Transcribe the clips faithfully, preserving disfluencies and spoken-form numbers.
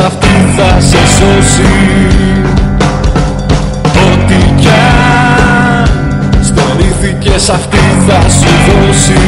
αυτή θα σε σώσει. Ό,τι κι αν στερήθηκες αυτή θα σου δώσει.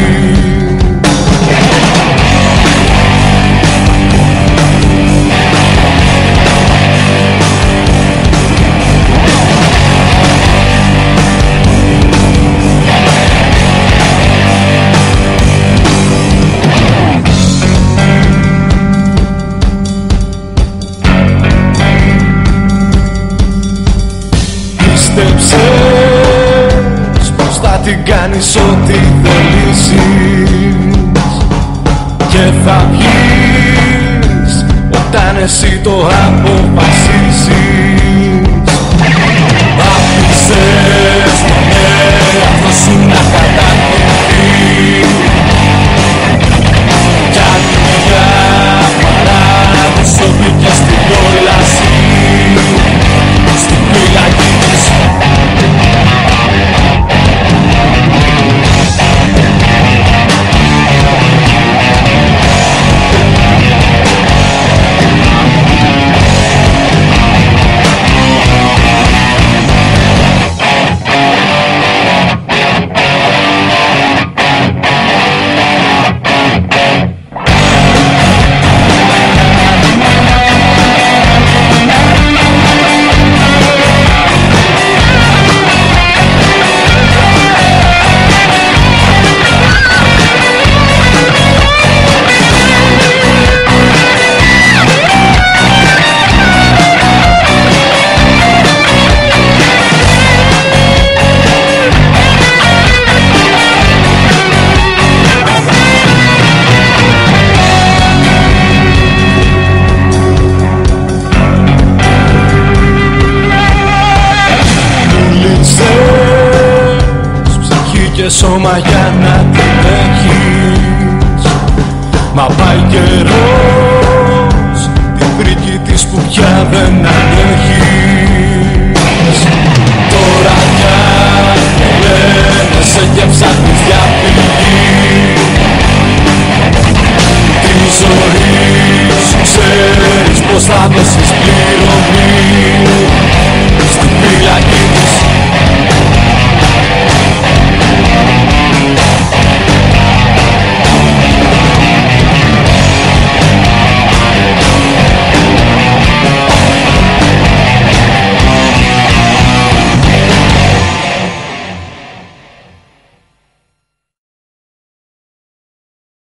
Πίστεψες πως θα την κάνεις ό,τι θελήσεις και θα βγεις όταν εσύ το αποφασίσεις. Άφησες τον εαυτό σου να καταπληθεί κι άλλη μια παράδοση μπήκε στην κόλαση. Και σώμα για να την έχεις, μα πάει καιρό.